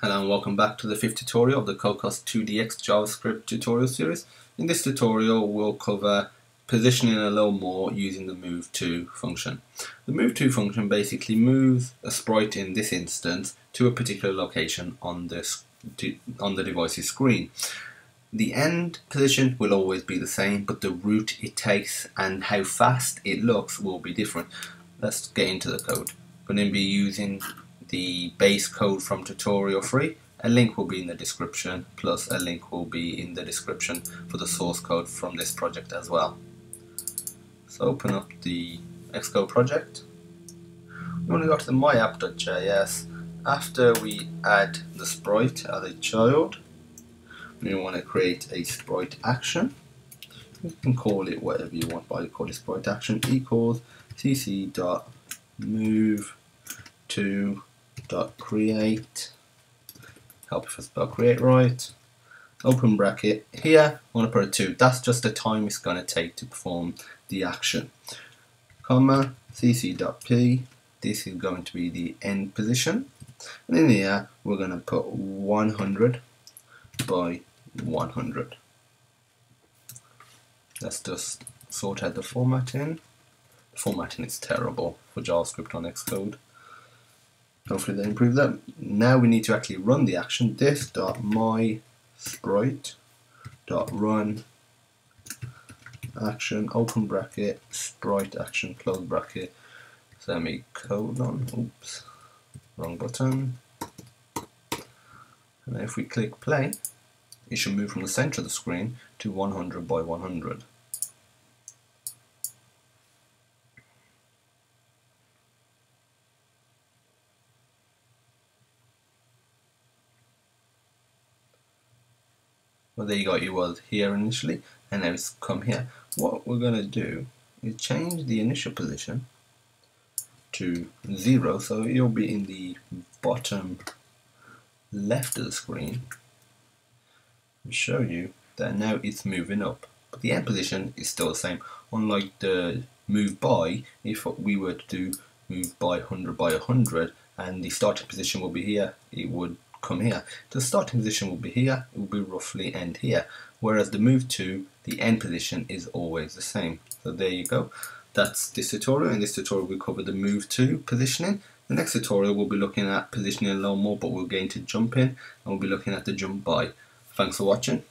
Hello and welcome back to the fifth tutorial of the Cocos2dx JavaScript tutorial series. In this tutorial we'll cover positioning a little more using the moveTo function. The moveTo function basically moves a sprite in this instance to a particular location on the device's screen. The end position will always be the same, but the route it takes and how fast it looks will be different. Let's get into the code. I'm going to be using the base code from tutorial 3, a link will be in the description, plus a link will be in the description for the source code from this project as well. So open up the Xcode project. We want to go to the myapp.js. After we add the sprite as a child, we want to create a sprite action. You can call it whatever you want, but I call it sprite action equals cc.moveTo dot create, help if I spell create right, open bracket. Here I want to put a 2, that's just the time it's going to take to perform the action, comma cc.p, this is going to be the end position, and in here we're going to put 100 by 100. Let's just sort out the formatting. Formatting is terrible for JavaScript on Xcode. Hopefully they improve that. Now we need to actually run the action. This.mySprite.run action, open bracket, sprite action, close bracket, semicolon, oops, wrong button. And if we click play, it should move from the center of the screen to 100 by 100. Well, there you go, it was here initially, and now it's come here. What we're going to do is change the initial position to 0, so it'll be in the bottom left of the screen, and show you that now it's moving up. But the end position is still the same. Unlike the move by, if we were to do move by 100 by 100, and the starting position will be here, it would come here. The starting position will be here, it will be roughly end here, whereas the move to the end position is always the same. So there you go, that's this tutorial. In this tutorial we covered the move to positioning. The next tutorial we'll be looking at positioning a lot more, but we'll get into jumping, and we'll be looking at the jump by. Thanks for watching.